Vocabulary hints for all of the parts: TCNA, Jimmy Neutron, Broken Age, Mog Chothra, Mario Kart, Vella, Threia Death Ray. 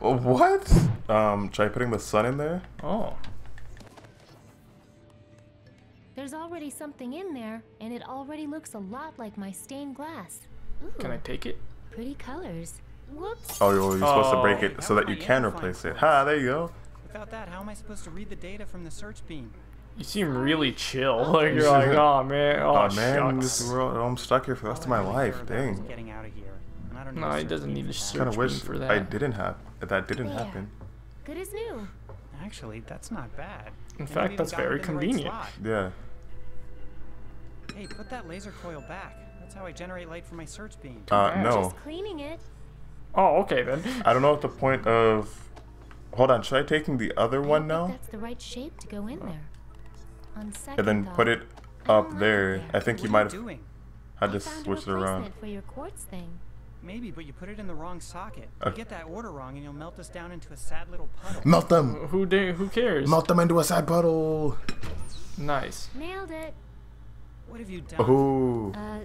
What? Try putting the sun in there? Oh. There's already something in there, and it already looks a lot like my stained glass. Ooh, can I take it? Pretty colors. Whoops. Oh, you're supposed to break it so that you can replace it. Ha, there you go. Without that, how am I supposed to read the data from the search beam? You seem really chill. Like you're like, oh man, oh man, this world, I'm stuck here for the rest of my life. Dang. Getting out of here. And I don't know. No, he doesn't need to search for that. That didn't happen. Good as new. Actually, that's not bad. In fact, that's very convenient. Yeah. Hey, put that laser coil back. That's how I generate light from my search beam. No. Just cleaning it. Oh, okay then. I don't know what the point of. Hold on, should I take the other one now? That's the right shape to go in there. And then put it up there. I think you might have had to switch it around. For your quartz thing. Maybe, but you put it in the wrong socket. You get that order wrong, and you'll melt us down into a sad little puddle. Melt them. Who cares? Melt them into a sad puddle. Nice. Nailed it. What have you done? Oh.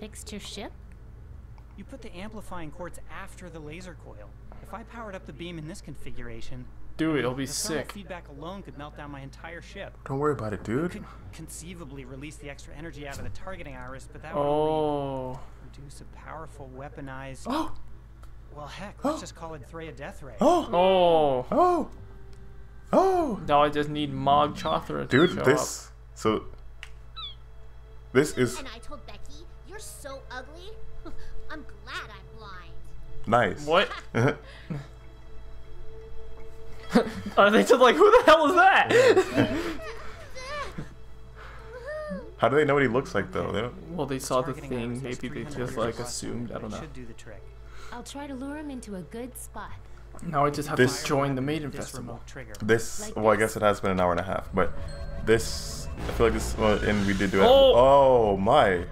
Fixed your ship. You put the amplifying quartz after the laser coil. If I powered up the beam in this configuration, dude, it'll be sick. Feedback alone could melt down my entire ship. Don't worry about it, dude. You could conceivably release the extra energy out of the targeting iris, but that would produce a powerful weaponized. Oh. Well, heck, let's just call it Threia Death Ray. Oh. Oh. Oh. Oh. Now I just need Mog Chothra to show up. So. This is. And I told Becky, you're so ugly. I'm glad I'm blind. Nice. What? Are they just like, who the hell is that? How do they know what he looks like though? They don't... Well, they saw the thing. Maybe they just like assumed. I don't know. I'll try to lure him into a good spot. Now I just have to join the Maiden Festival. This, well, I guess it has been an hour and a half, but this, I feel like this, and we did do it. Oh my! All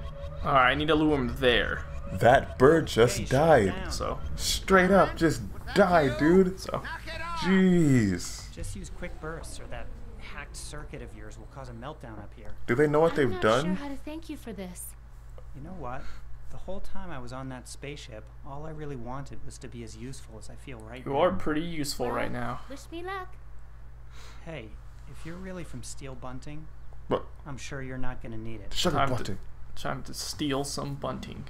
right, I need to lure him there. That bird just died. So straight up, just died, dude. So, jeez. Just use quick bursts, or that hacked circuit of yours will cause a meltdown up here. Do they know what they've done? I'm not sure how to thank you for this. You know what? The whole time I was on that spaceship, all I really wanted was to be as useful as I feel right now. You are pretty useful right now. Wish me luck. Hey, if you're really from Steel Bunting, I'm sure you're not going to need it. Sugar Bunting. Time to steal some bunting.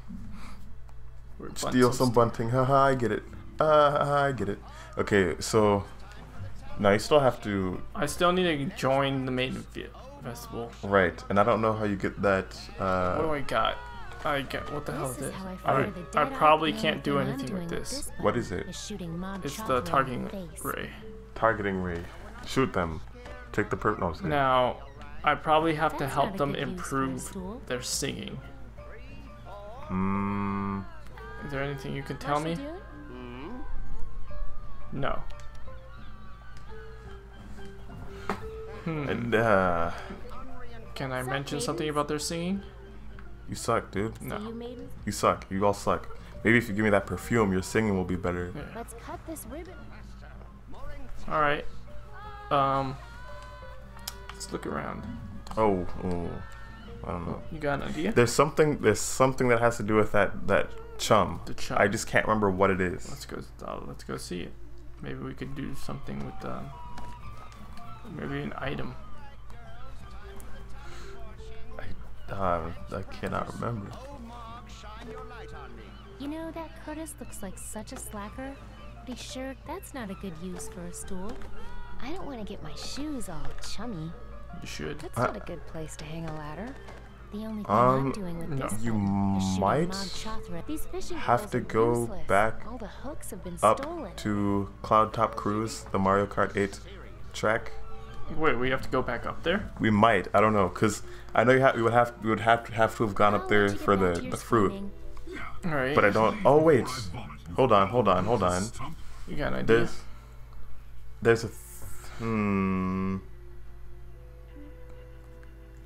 Steal some bunting. Haha, I get it. I get it. Okay, so now you still have to. I still need to join the Maiden Festival. Right, and I don't know how you get that. What do I got? I got. What the hell is this? I probably can't do anything with this. What is it? It's the targeting ray. Targeting ray. Shoot them. Take the perp. No, now. I probably have to help them improve their singing. Is there anything you can tell me? No. And, can I mention something about their singing? You suck, dude. No. You suck. You all suck. Maybe if you give me that perfume, your singing will be better. Yeah. Let's cut this ribbon. All right. Let's look around. Oh, I don't know. You got an idea? There's something that has to do with that chum. The chum. I just can't remember what it is. Let's go see it. Maybe we could do something with maybe an item. I cannot remember. You know, that Curtis looks like such a slacker. Pretty sure that's not a good use for a stool. I don't want to get my shoes all chummy. You should. That's not a good place to hang a ladder. The only thing I'm doing with this you might have to go back up to Cloud Top Cruise, the Mario Kart 8 track. Wait, we have to go back up there? We might. I don't know, cause I know we would have to have gone up there for the fruit. All right. But I don't. Oh wait. Hold on. You got an idea? There's a.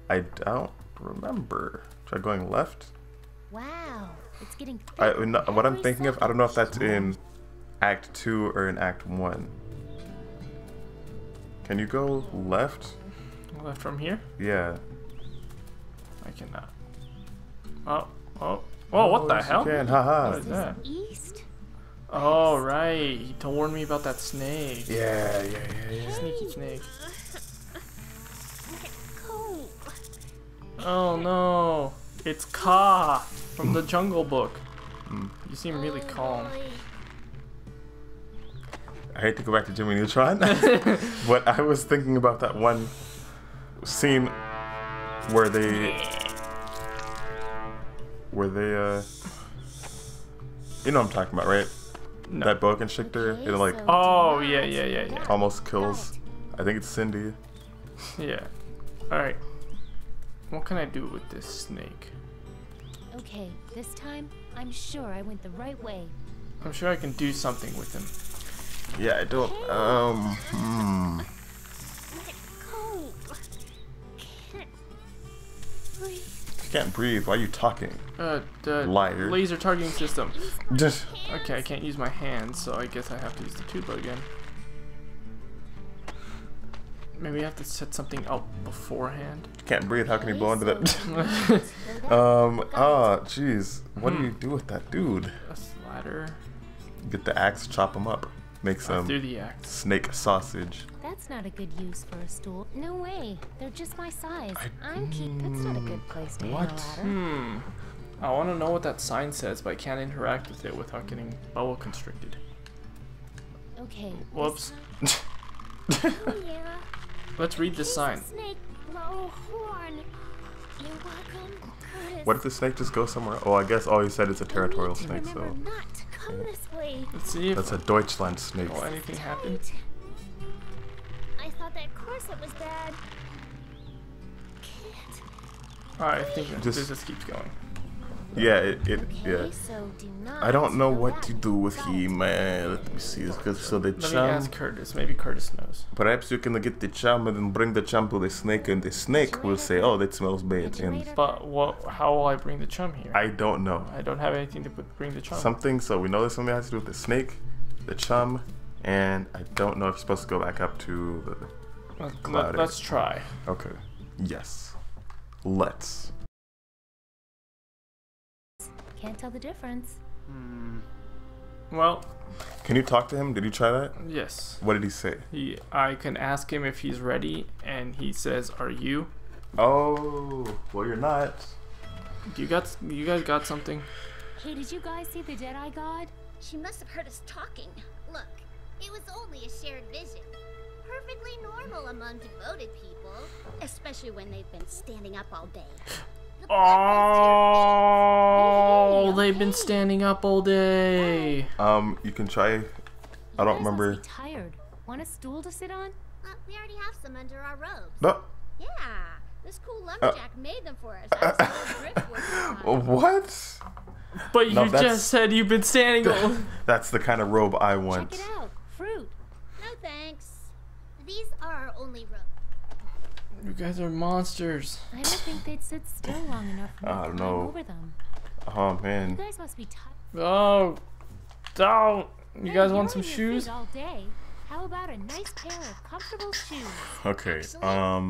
I don't remember. Try going left. Wow, it's getting. What I'm thinking of, I don't know if that's in Act 2 or in Act 1. Can you go left? Left from here? Yeah. I cannot. Oh, what the hell? Haha. What is that? East? Oh, right. He warned me about that snake. Yeah. Sneaky snake. Oh, no. It's Ka from the Jungle Book. You seem really calm. I hate to go back to Jimmy Neutron, but I was thinking about that one scene where they you know what I'm talking about, right? No. That boa constrictor, it like... Oh, yeah. Almost kills. I think it's Cindy. Yeah. Alright. What can I do with this snake? Okay, this time, I'm sure I went the right way. I'm sure I can do something with him. Yeah, I don't... I can't breathe. Why are you talking? Liar. Laser targeting system. Okay, I can't use my hands, so I guess I have to use the tuba again. Maybe I have to set something up beforehand. Can't breathe. How can you blow into that? Jeez. What do you do with that dude? A slider. Get the axe, chop him up. Make some snake sausage. That's not a good use for a stool. No way. They're just my size. That's not a good place to hang a ladder. I want to know what that sign says, but I can't interact with it without getting boa constricted. Okay. Whoops. Let's read the sign. What if the snake just goes somewhere? Oh, I guess all he said is a territorial snake, so... Let's see if that's a Deutschland snake. Oh, anything happened? I thought that corset was bad. Alright, I think this just keeps going. Yeah, yeah. So do not know what to do with him, man. Let me see. Let me ask Curtis. Maybe Curtis knows. Perhaps you can get the charm and then bring the charm to the snake, and the snake will say, "Oh, that smells bad." But what? How will I bring the charm here? I don't know. I don't have anything to bring the charm. Something. So we know there's something has to do with the snake, the charm, and I don't know if it's supposed to go back up to the cloud. Let's try. Okay. Yes. Let's. Can't tell the difference. Well, can you talk to him? Did you try that? Yes. What did he say? I can ask him if he's ready, and he says, "Are you?" Oh, well, you're not. You guys got something? Hey, did you guys see the Deadeye God? She must have heard us talking. Look, it was only a shared vision. Perfectly normal among devoted people, especially when they've been standing up all day. Oh, they've been standing up all day. You can try. I don't remember. Tired. Want a stool to sit on? We already have some under our robes. No. Yeah, this cool lumberjack made them for us. What? But no, you just said you've been standing all. That's the kind of robe I want. Check it out. Fruit. No thanks. These are our only robes. You guys are monsters. I don't think they'd sit still long enough for me to climb over them. Oh man. You guys must be tired. Oh, don't. You guys want some shoes? All day. How about a nice pair of comfortable shoes? Okay. Actually,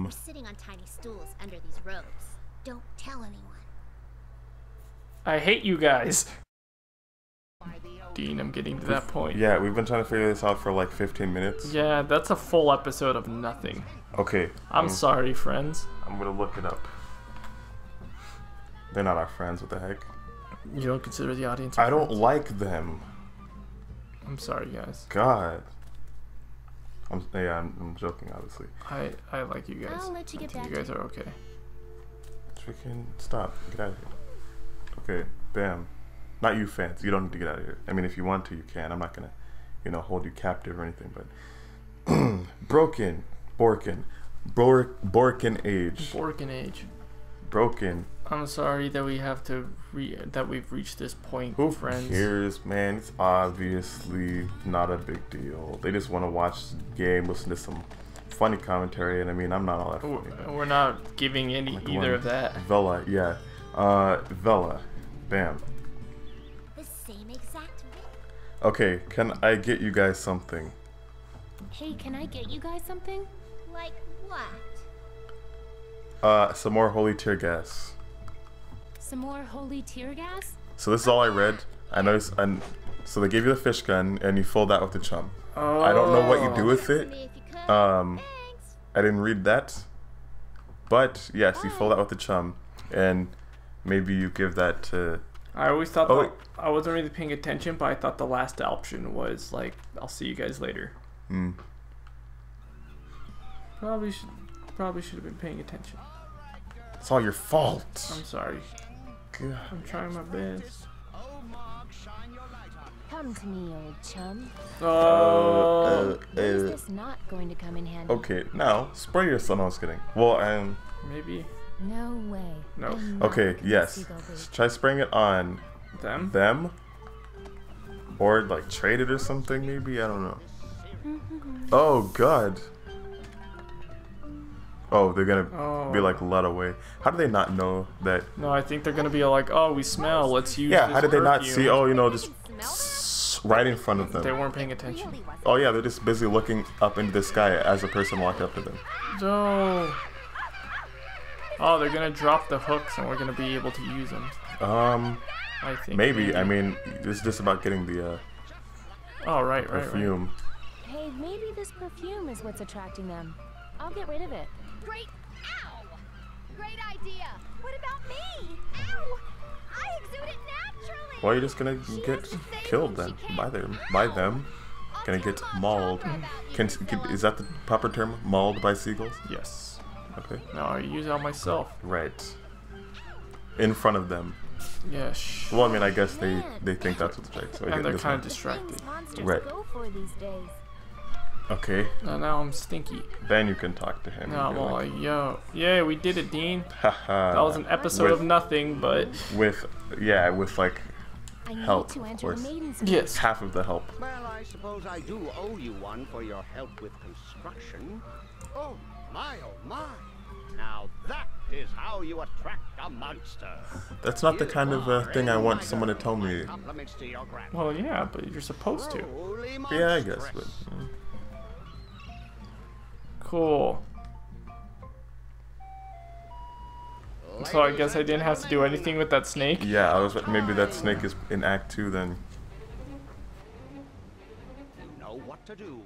we're sitting on tiny stools under these robes. Don't tell anyone. I hate you guys. Dean, I'm getting to that point. Yeah, we've been trying to figure this out for like 15 minutes. Yeah, that's a full episode of nothing. Okay. I'm sorry, friends. I'm gonna look it up. They're not our friends, what the heck? You don't consider the audience our friends? I don't like them. I'm sorry, guys. God. I'm joking, obviously. I like you guys. I'll let you get back. You guys are okay. Freaking stop. Get out of here. Okay, bam. Not you fans, you don't need to get out of here. I mean, if you want to, you can. I'm not gonna, you know, hold you captive or anything, but... Borkin age. Broken. I'm sorry that we have to we've reached this point, friends. Who cares, man? It's obviously not a big deal. They just want to watch the game, listen to some funny commentary, and I mean, I'm not all that funny. We're not giving any either of that. Vella, yeah. Vella. Bam. The same exact way. Okay, can I get you guys something? Hey, can I get you guys something? Like what? Some more holy tear gas. Some more holy tear gas? So this is all I read. I know So they give you the fish gun, and you fill that with the chum. Oh. I don't know what you do with it. I didn't read that. But, yes, you fill that with the chum, and maybe you give that to... I always thought that... I wasn't really paying attention, but I thought the last option was, like, I'll see you guys later. Mm. Probably should have been paying attention. It's all your fault. I'm sorry. God. I'm trying my best. Come to me, old chum. Is this not going to come in handy? Okay, now spray your son. I was kidding. Well, maybe. No way. No. Okay. Yes. Try spraying it on them. Or like trade it or something. Maybe I don't know. Oh God. Oh, they're gonna be like led away. How do they not know that? No, I think they're gonna be like, oh, we smell. Let's use. Yeah. How did they not see? Oh, you know, just. Right in front of them. They weren't paying attention. Oh yeah, they're just busy looking up into the sky as a person walked up to them. No. Oh, they're gonna drop the hooks and we're gonna be able to use them. I think maybe. I mean, it's just about getting the. Oh right. Perfume. Hey, maybe this perfume is what's attracting them. I'll get rid of it. Great. Ow! Great idea. What about me? Ow! I exude it naturally. Well, you're just gonna get killed then by them. Gonna get mauled. Is that the proper term? Mauled by seagulls? Yes. Okay. No, I use it on myself. Right. In front of them. Yes. Well, I mean, I guess they think that's what's right. So and they're kind of distracted. Right. Okay. Now I'm stinky. Then you can talk to him. No, well, like, yo, yeah, we did it, Dean. That was an episode of nothing, but with like help, of course. Yes, half of the help. Well, I suppose I do owe you one for your help with construction. Oh my, oh my! Now that is how you attract a monster. That's not the kind of thing I want someone to tell me. Well, yeah, but you're supposed to. Yeah, I guess, but. Cool. So I guess I didn't have to do anything with that snake? Yeah, I was maybe that snake is in Act 2 then. Know what to do.